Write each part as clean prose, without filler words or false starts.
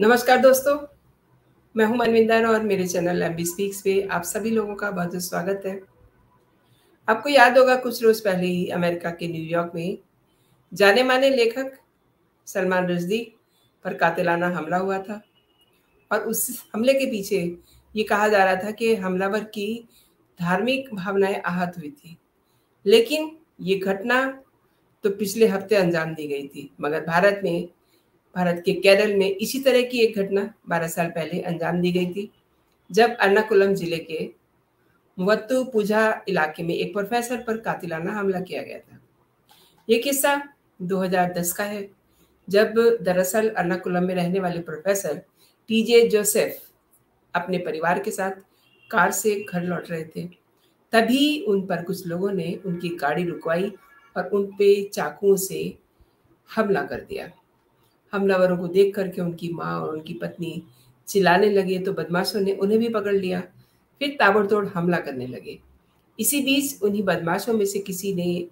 नमस्कार दोस्तों, मैं हूं मनविंदर और मेरे चैनल MBSpeaks पे आप सभी लोगों का बहुत बहुत स्वागत है। आपको याद होगा कुछ रोज़ पहले ही अमेरिका के न्यूयॉर्क में जाने माने लेखक सलमान रुश्दी पर कातिलाना हमला हुआ था और उस हमले के पीछे ये कहा जा रहा था कि हमलावर की धार्मिक भावनाएं आहत हुई थी, लेकिन ये घटना तो पिछले हफ्ते अंजाम दी गई थी। मगर भारत के केरल में इसी तरह की एक घटना 12 साल पहले अंजाम दी गई थी, जब एर्नाकुलम जिले के मुवत्तुपुझा इलाके में एक प्रोफेसर पर कातिलाना हमला किया गया था। ये किस्सा 2010 का है, जब दरअसल एर्नाकुलम में रहने वाले प्रोफेसर TJ जोसेफ अपने परिवार के साथ कार से घर लौट रहे थे। तभी उन पर कुछ लोगों ने उनकी गाड़ी रुकवाई और उन पे चाकुओं से हमला कर दिया। हमलावरों को देख करके उनकी माँ और उनकी पत्नी चिल्लाने लगे तो बदमाशों ने उन्हें भी पकड़ लिया, फिर ताबड़तोड़ हमला करने लगे। इसी बीच उन्हीं बदमाशों में से किसी ने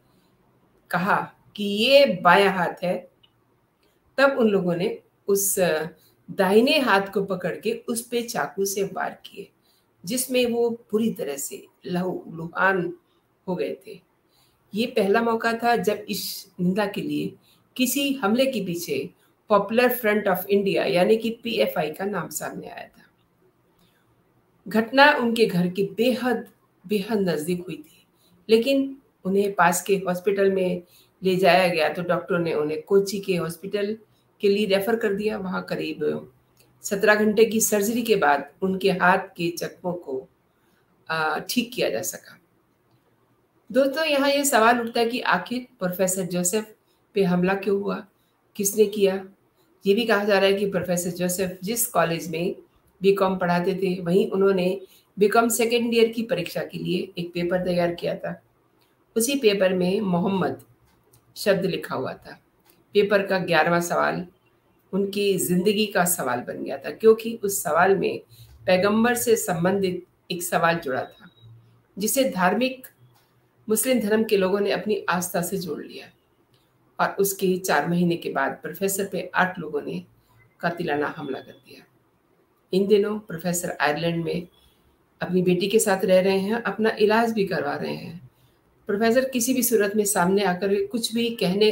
कहा कि ये बायां हाथ है, तब उन लोगों ने उस दाहिने हाथ को पकड़ के उस पे चाकू से वार किए, जिसमें वो पूरी तरह से लहूलुहान हो गए थे। ये पहला मौका था जब इस निंदा के लिए किसी हमले के पीछे पॉपुलर फ्रंट ऑफ इंडिया यानी कि PFI का नाम सामने आया था। घटना उनके घर के बेहद नज़दीक हुई थी, लेकिन उन्हें पास के हॉस्पिटल में ले जाया गया तो डॉक्टर ने उन्हें कोच्चि के हॉस्पिटल के लिए रेफर कर दिया। वहाँ करीब 17 घंटे की सर्जरी के बाद उनके हाथ के जख्मों को ठीक किया जा सका। दोस्तों, यहाँ ये सवाल उठता है कि आखिर प्रोफेसर जोसेफ पे हमला क्यों हुआ, किसने किया? ये भी कहा जा रहा है कि प्रोफेसर जोसेफ जिस कॉलेज में BCom पढ़ाते थे, वहीं उन्होंने BCom सेकेंड ईयर की परीक्षा के लिए एक पेपर तैयार किया था। उसी पेपर में मोहम्मद शब्द लिखा हुआ था। पेपर का 11वां सवाल उनकी ज़िंदगी का सवाल बन गया था, क्योंकि उस सवाल में पैगंबर से संबंधित एक सवाल जुड़ा था, जिसे धार्मिक मुस्लिम धर्म के लोगों ने अपनी आस्था से जोड़ लिया। और उसके 4 महीने के बाद प्रोफेसर पे 8 लोगों ने कातिलाना हमला कर दिया। इन दिनों प्रोफेसर आयरलैंड में अपनी बेटी के साथ रह रहे हैं, अपना इलाज भी करवा रहे हैं। प्रोफेसर किसी भी सूरत में सामने आकर कुछ भी कहने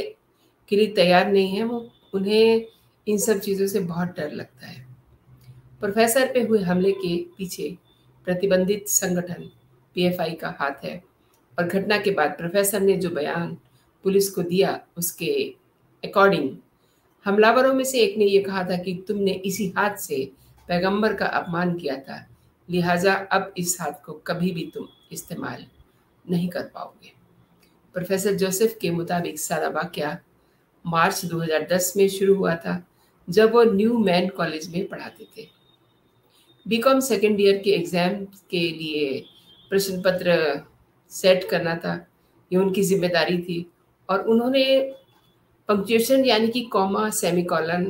के लिए तैयार नहीं है। वो उन्हें इन सब चीज़ों से बहुत डर लगता है। प्रोफेसर पे हुए हमले के पीछे प्रतिबंधित संगठन PFI का हाथ है, और घटना के बाद प्रोफेसर ने जो बयान पुलिस को दिया, उसके अकॉर्डिंग हमलावरों में से एक ने यह कहा था कि तुमने इसी हाथ से पैगंबर का अपमान किया था, लिहाजा अब इस हाथ को कभी भी तुम इस्तेमाल नहीं कर पाओगे। प्रोफेसर जोसेफ के मुताबिक सारा वाकया मार्च 2010 में शुरू हुआ था, जब वो न्यू मैन कॉलेज में पढ़ाते थे। BCom सेकेंड ईयर के एग्ज़ाम के लिए प्रश्न पत्र सेट करना था, ये उनकी जिम्मेदारी थी। और उन्होंने पंक्चुएशन यानी कि कॉमा, सेमीकॉलन,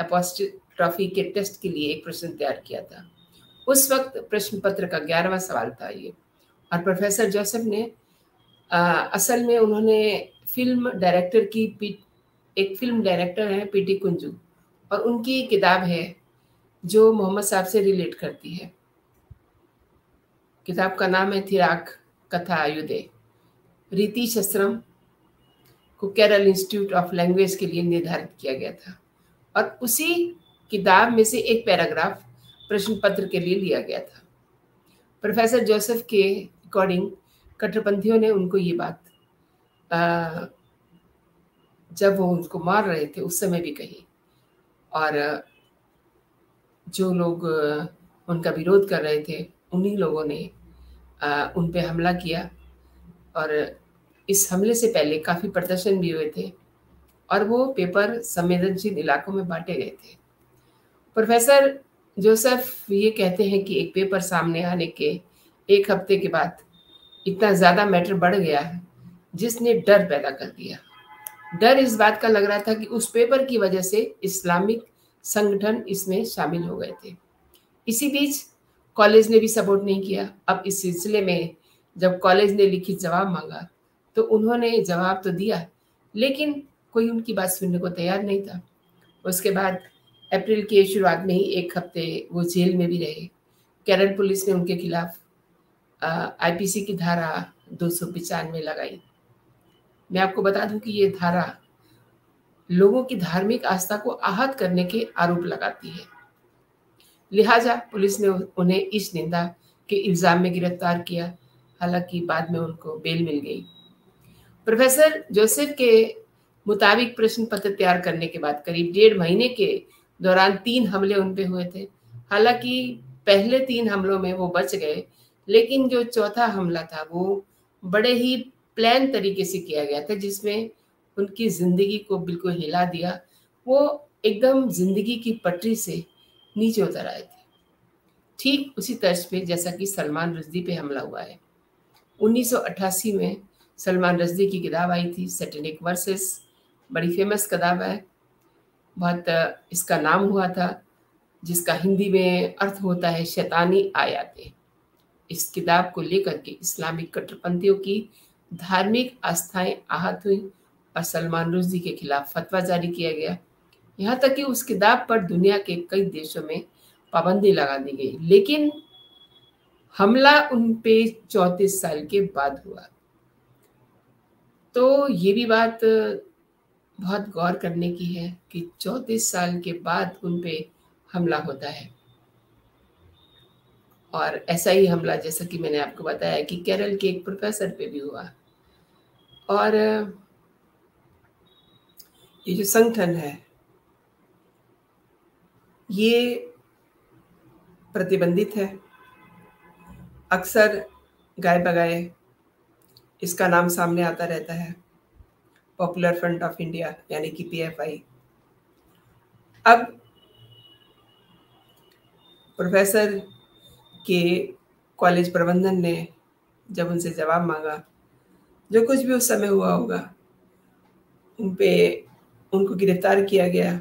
एपोस्ट्रॉफी के टेस्ट के लिए एक प्रश्न तैयार किया था। उस वक्त प्रश्न पत्र का 11वां सवाल था ये। और प्रोफेसर जोसेफ ने असल में उन्होंने फिल्म डायरेक्टर की एक फिल्म डायरेक्टर हैं PT कुंजू, और उनकी किताब है जो मोहम्मद साहब से रिलेट करती है। किताब का नाम है थिराकथा आयुधे रीतिशस्त्रम, को केरल इंस्टीट्यूट ऑफ लैंग्वेज के लिए निर्धारित किया गया था। और उसी किताब में से एक पैराग्राफ प्रश्न पत्र के लिए लिया गया था। प्रोफेसर जोसेफ के अकॉर्डिंग कट्टरपंथियों ने उनको ये बात जब वो उनको मार रहे थे उस समय भी कही, और जो लोग उनका विरोध कर रहे थे उन्हीं लोगों ने उन पे हमला किया। और इस हमले से पहले काफ़ी प्रदर्शन भी हुए थे, और वो पेपर संवेदनशील इलाकों में बांटे गए थे। प्रोफेसर जोसेफ ये कहते हैं कि एक पेपर सामने आने के एक हफ्ते के बाद इतना ज़्यादा मैटर बढ़ गया है, जिसने डर पैदा कर दिया। डर इस बात का लग रहा था कि उस पेपर की वजह से इस्लामिक संगठन इसमें शामिल हो गए थे। इसी बीच कॉलेज ने भी सपोर्ट नहीं किया। अब इस सिलसिले में जब कॉलेज ने लिखित जवाब मांगा तो उन्होंने जवाब तो दिया, लेकिन कोई उनकी बात सुनने को तैयार नहीं था। उसके बाद अप्रैल के शुरुआत में ही 1 हफ्ते वो जेल में भी रहे। केरल पुलिस ने उनके खिलाफ आईपीसी की धारा 295 लगाई। मैं आपको बता दूं कि ये धारा लोगों की धार्मिक आस्था को आहत करने के आरोप लगाती है, लिहाजा पुलिस ने उन्हें इस निंदा के इल्जाम में गिरफ्तार किया। हालांकि बाद में उनको बेल मिल गई। प्रोफेसर जोसेफ के मुताबिक प्रश्न पत्र तैयार करने के बाद करीब 1.5 महीने के दौरान 3 हमले उन पे हुए थे। हालांकि पहले 3 हमलों में वो बच गए, लेकिन जो चौथा हमला था वो बड़े ही प्लान तरीके से किया गया था, जिसमें उनकी ज़िंदगी को बिल्कुल हिला दिया। वो एकदम ज़िंदगी की पटरी से नीचे उतर आए थे, ठीक उसी तर्ज पे जैसा कि सलमान रुश्दी पे हमला हुआ है। 1988 में सलमान रुश्दी की किताब आई थी, सैटेनिक वर्सेस, बड़ी फेमस किताब है, बहुत इसका नाम हुआ था, जिसका हिंदी में अर्थ होता है शैतानी आयातें। इस किताब को लेकर के इस्लामिक कट्टरपंथियों की धार्मिक आस्थाएं आहत हुई और सलमान रुश्दी के खिलाफ फतवा जारी किया गया। यहाँ तक कि उस किताब पर दुनिया के कई देशों में पाबंदी लगा दी गई, लेकिन हमला उन पे 34 साल के बाद हुआ। तो ये भी बात बहुत गौर करने की है कि 34 साल के बाद उन पे हमला होता है। और ऐसा ही हमला जैसा कि मैंने आपको बताया कि केरल के एक प्रोफेसर पे भी हुआ। और ये जो संगठन है ये प्रतिबंधित है, अक्सर गाय बगाए इसका नाम सामने आता रहता है, पॉपुलर फ्रंट ऑफ इंडिया यानी कि PFI। अब प्रोफेसर के कॉलेज प्रबंधन ने जब उनसे जवाब मांगा, जो कुछ भी उस समय हुआ होगा उनको गिरफ्तार किया गया।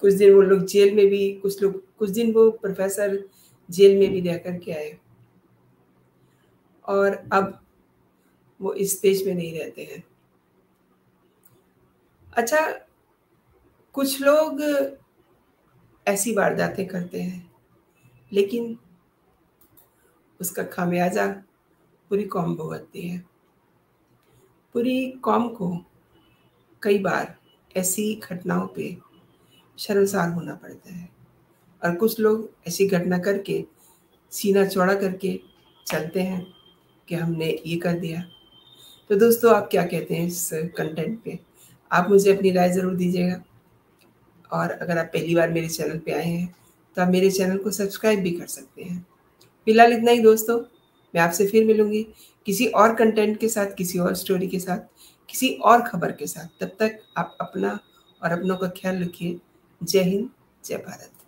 कुछ दिन वो लोग जेल में भी, कुछ दिन वो प्रोफेसर जेल में भी रह कर के आए और अब वो इस देश में नहीं रहते हैं। अच्छा, कुछ लोग ऐसी वारदातें करते हैं लेकिन उसका खामियाजा पूरी कौम भुगतती है। पूरी कौम को कई बार ऐसी घटनाओं पे शर्मसार होना पड़ता है और कुछ लोग ऐसी घटना करके सीना चौड़ा करके चलते हैं कि हमने ये कर दिया। तो दोस्तों, आप क्या कहते हैं इस कंटेंट पे? आप मुझे अपनी राय ज़रूर दीजिएगा। और अगर आप पहली बार मेरे चैनल पे आए हैं तो आप मेरे चैनल को सब्सक्राइब भी कर सकते हैं। फिलहाल इतना ही दोस्तों, मैं आपसे फिर मिलूँगी किसी और कंटेंट के साथ, किसी और स्टोरी के साथ, किसी और खबर के साथ। तब तक आप अपना और अपनों का ख्याल रखिए। जय हिंद, जय भारत।